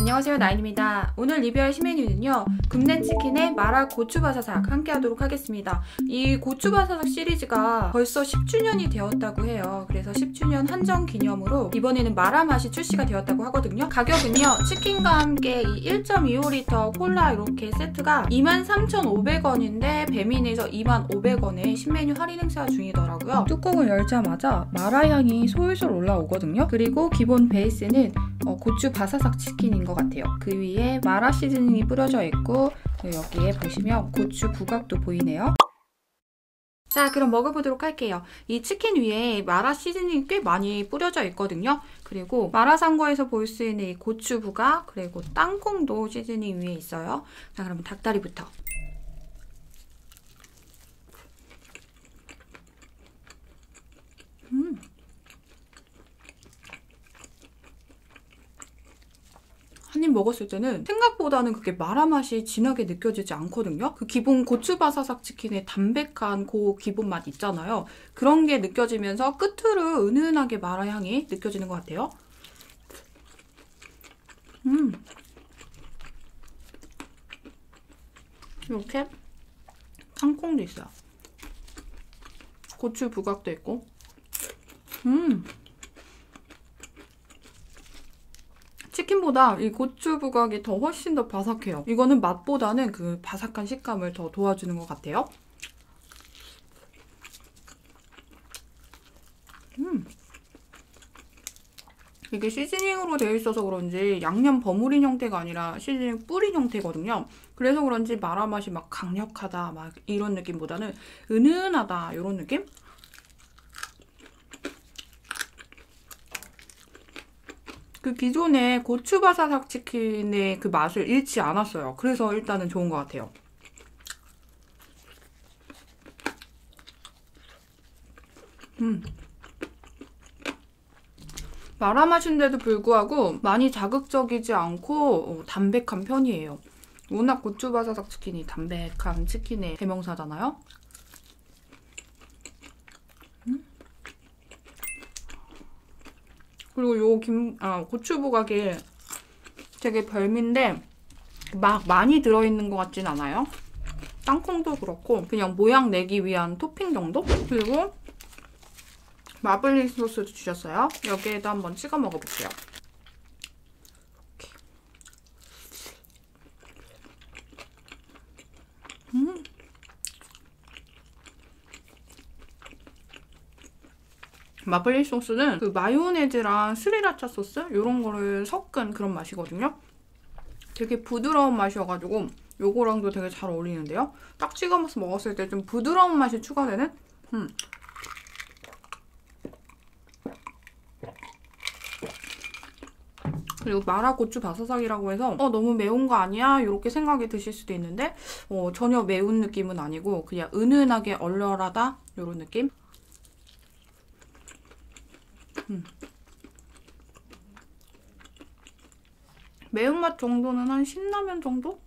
안녕하세요, 나인입니다. 오늘 리뷰할 신메뉴는요, 굽네치킨의 마라고추바사삭 함께 하도록 하겠습니다. 이 고추바사삭 시리즈가 벌써 10주년이 되었다고 해요. 그래서 10주년 한정 기념으로 이번에는 마라 맛이 출시가 되었다고 하거든요. 가격은요, 치킨과 함께 이 1.25L 콜라 이렇게 세트가 23,500원인데 배민에서 25,000원에 신메뉴 할인 행사 중이더라고요. 뚜껑을 열자마자 마라향이 솔솔 올라오거든요. 그리고 기본 베이스는 고추 바사삭 치킨인 것 같아요. 그 위에 마라 시즈닝이 뿌려져 있고, 여기에 보시면 고추 부각도 보이네요. 자, 그럼 먹어보도록 할게요. 이 치킨 위에 마라 시즈닝이 꽤 많이 뿌려져 있거든요. 그리고 마라상궈에서 볼 수 있는 이 고추 부각, 그리고 땅콩도 시즈닝 위에 있어요. 자, 그럼 닭다리부터. 한입 먹었을 때는 생각보다는 그게 마라 맛이 진하게 느껴지지 않거든요. 그 기본 고추바사삭 치킨의 담백한 그 기본 맛 있잖아요. 그런 게 느껴지면서 끝으로 은은하게 마라 향이 느껴지는 것 같아요. 이렇게 땅콩도 있어요. 고추 부각도 있고. 치킨보다 이 고추 부각이 더 훨씬 더 바삭해요. 이거는 맛보다는 그 바삭한 식감을 더 도와주는 것 같아요. 이게 시즈닝으로 되어 있어서 그런지 양념 버무린 형태가 아니라 시즈닝 뿌린 형태거든요. 그래서 그런지 마라 맛이 막 강력하다 막 이런 느낌보다는 은은하다 이런 느낌? 그 기존의 고추바사삭 치킨의 그 맛을 잃지 않았어요. 그래서 일단은 좋은 것 같아요. 마라 맛인데도 불구하고 많이 자극적이지 않고 담백한 편이에요. 워낙 고추바사삭 치킨이 담백한 치킨의 대명사잖아요. 그리고 요 고추 부각이 되게 별미인데 막 많이 들어있는 것 같진 않아요. 땅콩도 그렇고 그냥 모양 내기 위한 토핑 정도? 그리고 마블링 소스도 주셨어요. 여기에도 한번 찍어 먹어볼게요. 마블링 소스는 그 마요네즈랑 스리라차 소스 이런 거를 섞은 그런 맛이거든요. 되게 부드러운 맛이어가지고 요거랑도 되게 잘 어울리는데요. 딱 찍어서 먹었을 때 좀 부드러운 맛이 추가되는? 그리고 마라고추 바사삭이라고 해서 너무 매운 거 아니야? 이렇게 생각이 드실 수도 있는데 전혀 매운 느낌은 아니고 그냥 은은하게 얼얼하다? 이런 느낌? 매운맛 정도는 한 신라면 정도?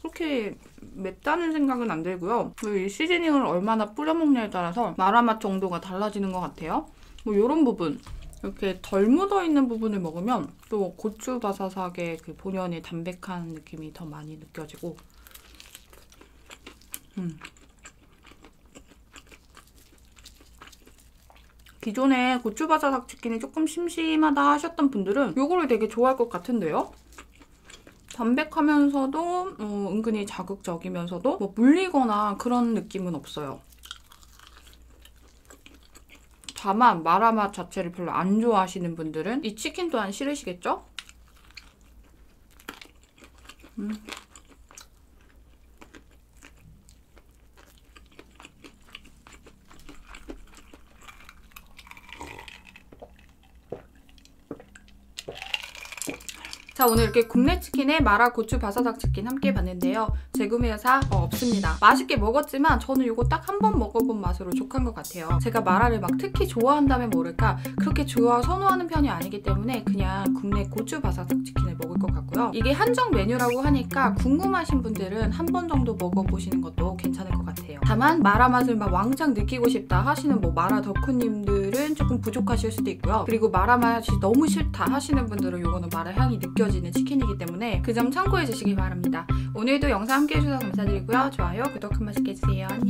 그렇게 맵다는 생각은 안 들고요. 이 시즈닝을 얼마나 뿌려먹냐에 따라서 마라맛 정도가 달라지는 것 같아요. 뭐 이런 부분, 이렇게 덜 묻어있는 부분을 먹으면 또 고추바사삭의 그 본연의 담백한 느낌이 더 많이 느껴지고 기존에 고추바사삭 치킨이 조금 심심하다 하셨던 분들은 요거를 되게 좋아할 것 같은데요? 담백하면서도 은근히 자극적이면서도 뭐 물리거나 그런 느낌은 없어요. 다만 마라맛 자체를 별로 안 좋아하시는 분들은 이 치킨 또한 싫으시겠죠? 자, 오늘 이렇게 굽네 치킨에 마라고추 바사삭 치킨 함께 봤는데요. 재구매사 없습니다. 맛있게 먹었지만 저는 이거 딱 한 번 먹어본 맛으로 족한 것 같아요. 제가 마라를 막 특히 좋아한다면 모를까 그렇게 좋아 선호하는 편이 아니기 때문에 그냥 굽네 고추 바사삭 치킨을 먹을 것 같고요. 이게 한정 메뉴라고 하니까 궁금하신 분들은 한 번 정도 먹어보시는 것도 괜찮을 것 같아요. 다만 마라 맛을 막 왕창 느끼고 싶다 하시는 뭐 마라 덕후님들은 조금 부족하실 수도 있고요. 그리고 마라 맛이 너무 싫다 하시는 분들은 이거는 마라 향이 느껴지는 치킨이기 때문에 그 점 참고해 주시기 바랍니다. 오늘도 영상 함께 해주셔서 감사드리고요. 좋아요, 구독 한 번씩 해주세요. 안녕.